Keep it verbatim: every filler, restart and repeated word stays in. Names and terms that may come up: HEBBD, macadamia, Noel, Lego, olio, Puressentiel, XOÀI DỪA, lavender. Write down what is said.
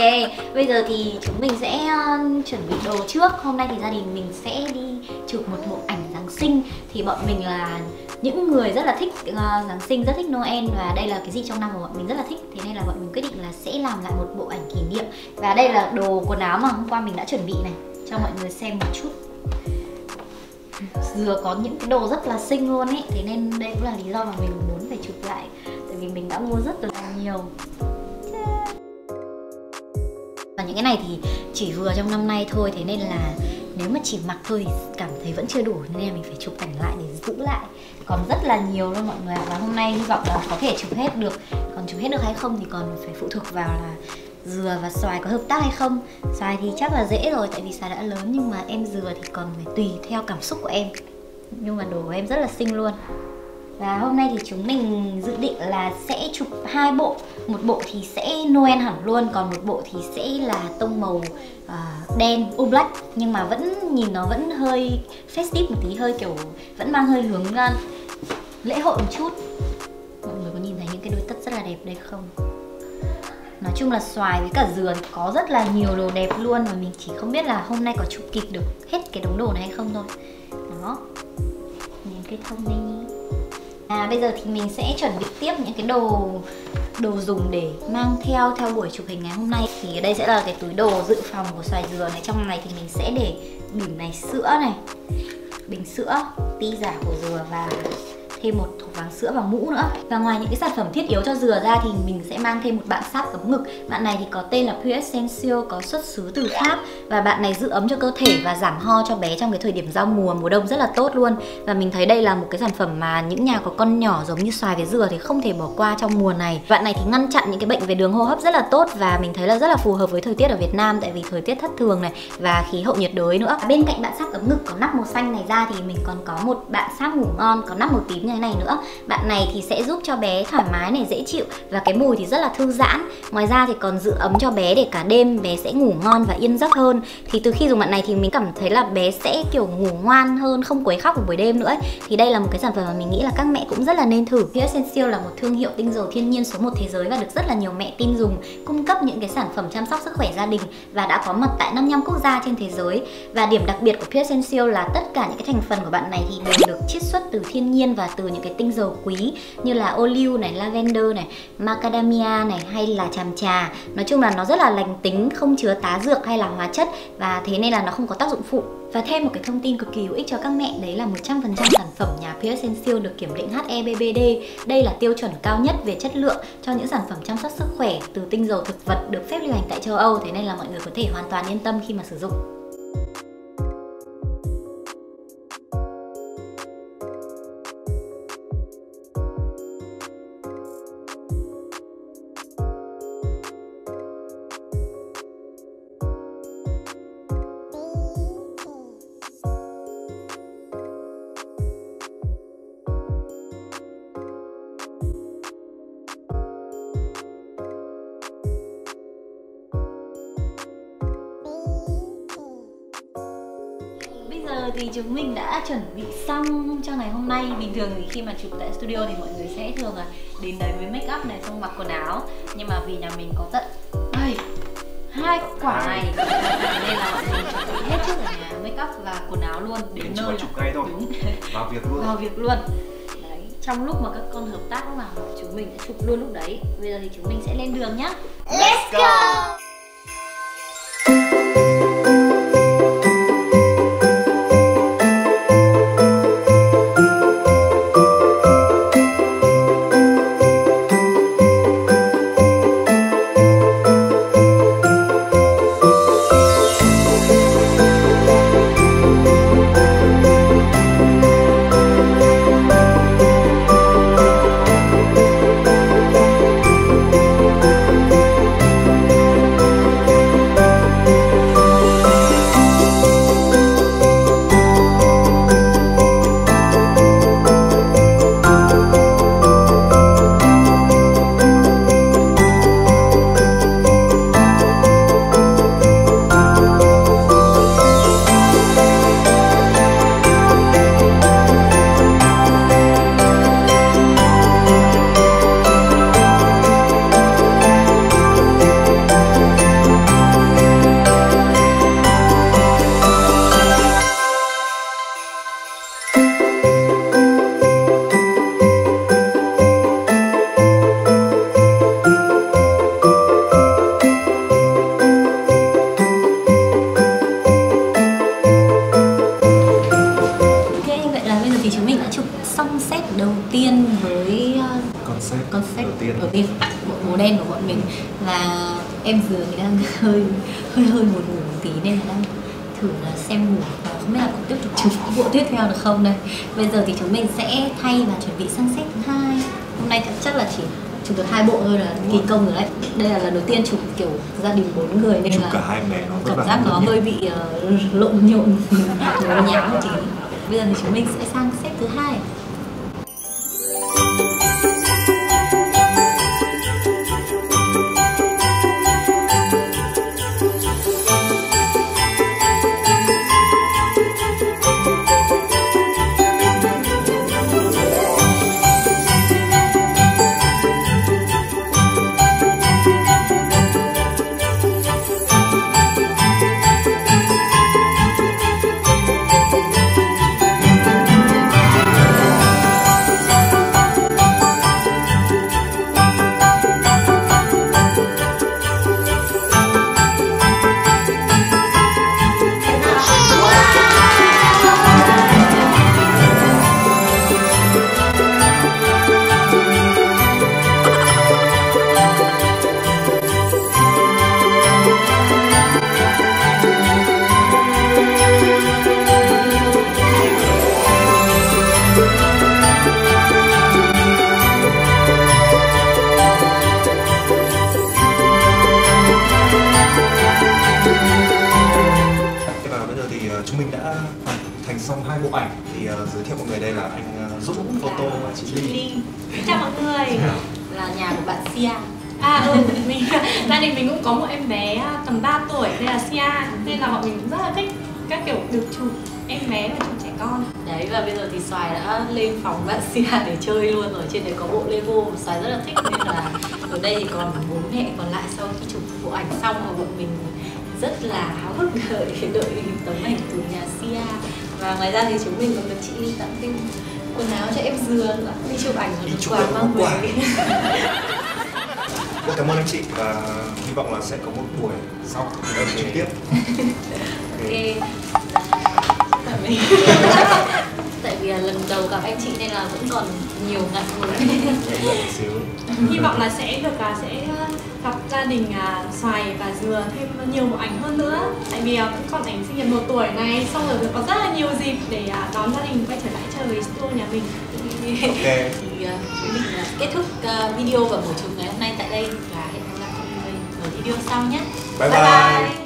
Ok, bây giờ thì chúng mình sẽ chuẩn bị đồ trước. Hôm nay thì gia đình mình sẽ đi chụp một bộ ảnh Giáng sinh. Thì bọn mình là những người rất là thích uh, Giáng sinh, rất thích Noel. Và đây là cái gì trong năm mà bọn mình rất là thích. Thế nên là bọn mình quyết định là sẽ làm lại một bộ ảnh kỷ niệm. Và đây là đồ quần áo mà hôm qua mình đã chuẩn bị này, cho mọi người xem một chút. Dừa có những cái đồ rất là xinh luôn ấy. Thế nên đây cũng là lý do mà mình muốn phải chụp lại. Tại vì mình đã mua rất là nhiều. Và những cái này thì chỉ vừa trong năm nay thôi. Thế nên là nếu mà chỉ mặc thôi cảm thấy vẫn chưa đủ. Nên là mình phải chụp cảnh lại để giữ lại. Còn rất là nhiều luôn mọi người. Và hôm nay hy vọng là có thể chụp hết được. Còn chụp hết được hay không thì còn phải phụ thuộc vào là Dừa và Xoài có hợp tác hay không. Xoài thì chắc là dễ rồi tại vì Xoài đã lớn. Nhưng mà em Dừa thì còn phải tùy theo cảm xúc của em. Nhưng mà đồ của em rất là xinh luôn. Và hôm nay thì chúng mình dự định là sẽ chụp hai bộ. Một bộ thì sẽ Noel hẳn luôn. Còn một bộ thì sẽ là tông màu uh, đen, all black. Nhưng mà vẫn nhìn nó vẫn hơi festive một tí. Hơi kiểu vẫn mang hơi hướng uh, lễ hội một chút. Mọi người có nhìn thấy những cái đôi tất rất là đẹp đây không? Nói chung là Xoài với cả Dừa có rất là nhiều đồ đẹp luôn. Mà mình chỉ không biết là hôm nay có chụp kịp được hết cái đống đồ này hay không thôi. Đó. Nhìn cái thông đây nhé. À, bây giờ thì mình sẽ chuẩn bị tiếp những cái đồ đồ dùng để mang theo theo buổi chụp hình ngày hôm nay. Thì ở đây sẽ là cái túi đồ dự phòng của Xoài Dừa này. Trong này thì mình sẽ để bình này sữa này, bình sữa, ti giả của Dừa và thêm một thỏi vàng sữa và mũ nữa. Và ngoài những cái sản phẩm thiết yếu cho Dừa ra thì mình sẽ mang thêm một bạn sáp ấm ngực. Bạn này thì có tên là Puressentiel, có xuất xứ từ Pháp. Và bạn này giữ ấm cho cơ thể và giảm ho cho bé trong cái thời điểm giao mùa mùa đông rất là tốt luôn. Và mình thấy đây là một cái sản phẩm mà những nhà có con nhỏ giống như Xoài với Dừa thì không thể bỏ qua trong mùa này. Bạn này thì ngăn chặn những cái bệnh về đường hô hấp rất là tốt. Và mình thấy là rất là phù hợp với thời tiết ở Việt Nam. Tại vì thời tiết thất thường này và khí hậu nhiệt đới nữa. Bên cạnh bạn sáp ấm ngực có nắp màu xanh này ra thì mình còn có một bạn sáp ngủ ngon có nắp màu tím như thế này nữa. Bạn này thì sẽ giúp cho bé thoải mái này, dễ chịu và cái mùi thì rất là thư giãn. Ngoài ra thì còn giữ ấm cho bé để cả đêm bé sẽ ngủ ngon và yên giấc hơn. Thì từ khi dùng bạn này thì mình cảm thấy là bé sẽ kiểu ngủ ngoan hơn, không quấy khóc vào buổi đêm nữa ấy. Thì đây là một cái sản phẩm mà mình nghĩ là các mẹ cũng rất là nên thử. Puressentiel là một thương hiệu tinh dầu thiên nhiên số một thế giới và được rất là nhiều mẹ tin dùng, cung cấp những cái sản phẩm chăm sóc sức khỏe gia đình và đã có mặt tại năm mươi lăm quốc gia trên thế giới. Và điểm đặc biệt của Puressentiel là tất cả những cái thành phần của bạn này thì đều được chiết xuất từ thiên nhiên và từ những cái tinh dầu quý như là olio này, lavender này, macadamia này hay là tràm trà. Nói chung là nó rất là lành tính, không chứa tá dược hay là hóa chất và thế nên là nó không có tác dụng phụ. Và thêm một cái thông tin cực kỳ hữu ích cho các mẹ đấy là một trăm phần trăm sản phẩm nhà Puressentiel được kiểm định H E B B D. Đây là tiêu chuẩn cao nhất về chất lượng cho những sản phẩm chăm sóc sức khỏe từ tinh dầu thực vật được phép lưu hành tại châu Âu. Thế nên là mọi người có thể hoàn toàn yên tâm khi mà sử dụng. Thì chúng mình đã chuẩn bị xong cho ngày hôm nay. Bình thường thì khi mà chụp tại studio thì mọi người sẽ thường là đến đấy với make up này, xong mặc quần áo. Nhưng mà vì nhà mình có tận Ai, hai quả này nên là mọi người chuẩn bị hết trước ở nhà make up và quần áo luôn. Đến mình nơi chụp ngay thôi, đúng. Vào việc luôn. Vào việc luôn đấy. Trong lúc mà các con hợp tác vào chúng mình sẽ chụp luôn lúc đấy. Bây giờ thì chúng mình sẽ lên đường nhá. Let's go. concept đầu tiên bộ màu đen của bọn mình là em vừa thì đang hơi hơi hơi buồn ngủ một tí nên là đang thử là xem ngủ và không biết là còn tiếp tục chụp bộ tiếp theo được không đây. Bây giờ thì chúng mình sẽ thay và chuẩn bị sang set thứ hai. Hôm nay chắc là chỉ chụp được hai bộ thôi là kỳ công rồi đấy. Đây là lần đầu tiên chụp kiểu gia đình bốn người nên chụp là cả hai mẹ nó cảm giác nó hơi bị uh, lộn nhộn nháo nháo một tí. Bây giờ thì chúng mình sẽ sang set thứ hai. Chúng mình đã hoàn thành xong hai bộ ảnh thì uh, giới thiệu mọi người đây là anh uh, Dũng, Photo và chị Linh. Chào mọi người. Là nhà của bạn Sia. À ừ, mình gia đình mình cũng có một em bé tầm ba tuổi tên là Sia nên là bọn mình cũng rất là thích các kiểu được chụp em bé và chụp trẻ con. Đấy, và bây giờ thì Xoài đã lên phòng bạn Sia để chơi luôn rồi. Trên đấy có bộ Lego Xoài rất là thích nên là ở đây thì còn bố mẹ còn lại sau khi chụp bộ ảnh xong và bọn mình rất là háo hức đợi đợi tấm ảnh từ nhà Sia. Và ngoài ra thì chúng mình còn được chị Linh tặng thêm quần áo cho em Dừa nữa. Đi chụp ảnh và được quà mang về. Cảm ơn anh chị và hy vọng là sẽ có một buổi sau để trực tiếp. Ok. Tại vì lần đầu gặp anh chị nên là vẫn còn nhiều ngại ngùng. Hy vọng là sẽ được là sẽ gặp gia đình uh, Xoài và Dừa thêm nhiều bộ ảnh hơn nữa. Tại vì uh, cũng còn ảnh sinh nhật một tuổi này, xong rồi có rất là nhiều dịp để uh, đón gia đình quay trở lại chơi studio nhà mình. Okay. Thì uh, chúng mình uh, kết thúc uh, video và buổi chụp ngày hôm nay tại đây và hẹn gặp lại mọi người ở video sau nhé. Bye bye. Bye, bye.